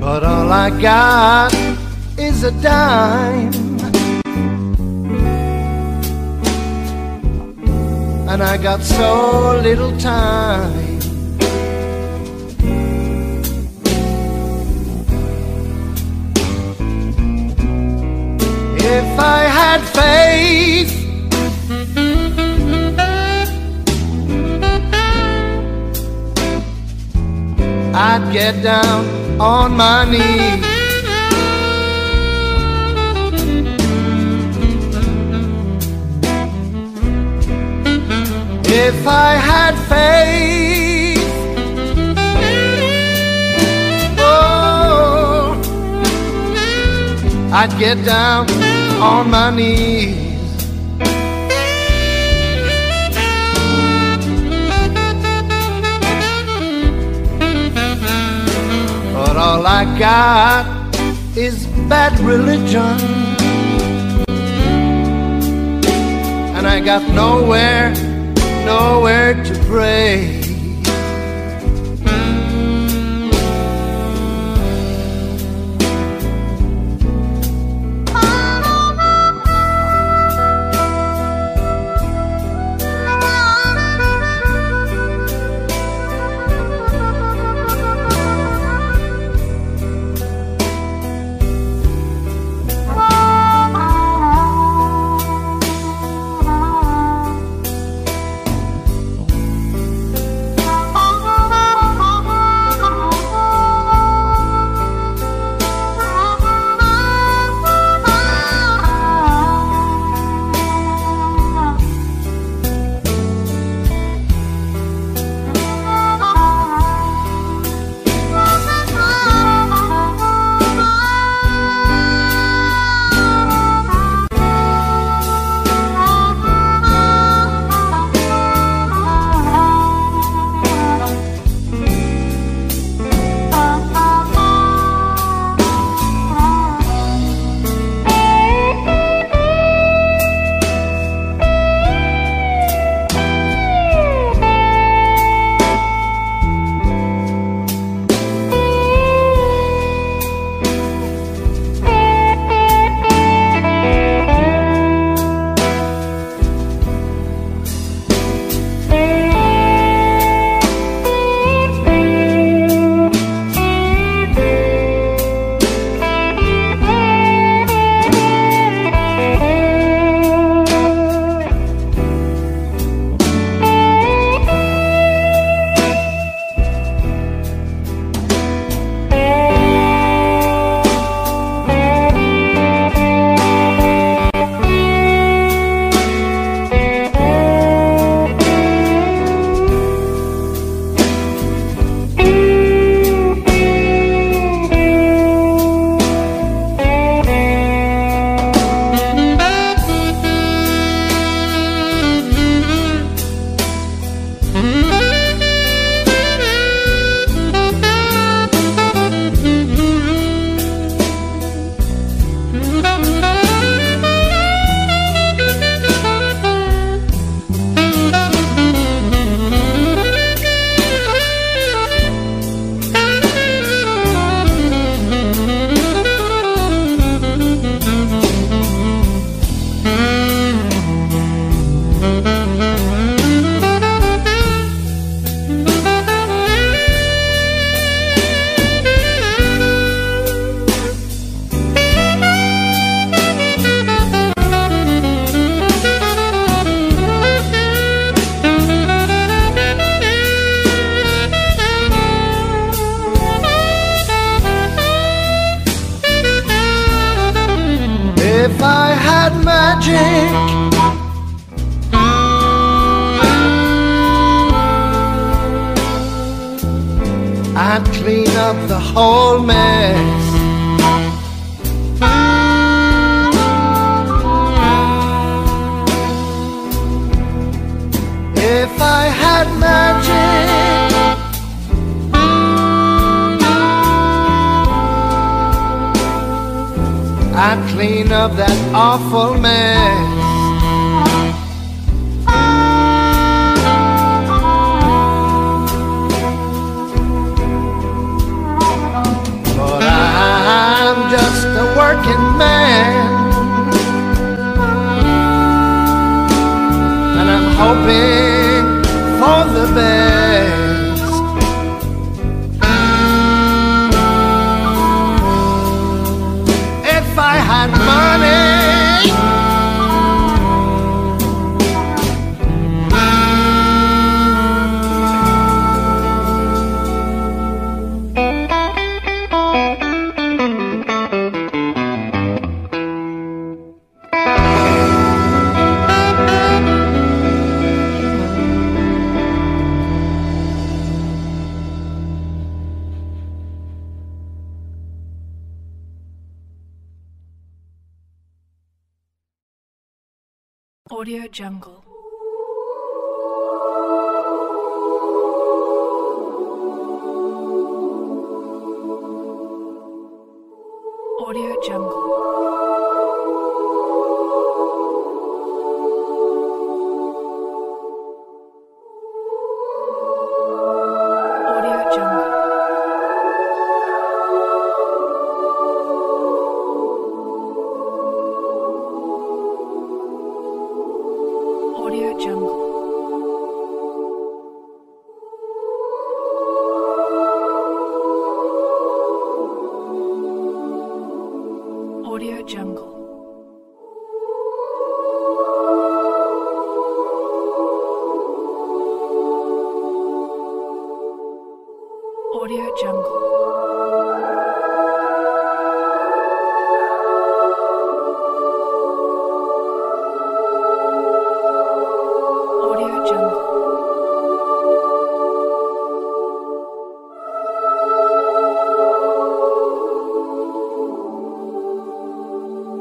But all I got is a dime, and I got so little time. If I had faith, I'd get down on my knees. If I had faith, oh, I'd get down on my knees. But all I got is bad religion, and I got nowhere to pray. If I had magic, I'd clean up the whole mess. If I had magic, I'd clean up that awful mess. But I'm just a working man, and I'm hoping for the best. If I had money, Audio Jungle. Audio Jungle.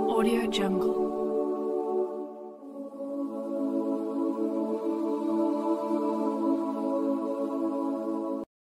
Audio Jungle.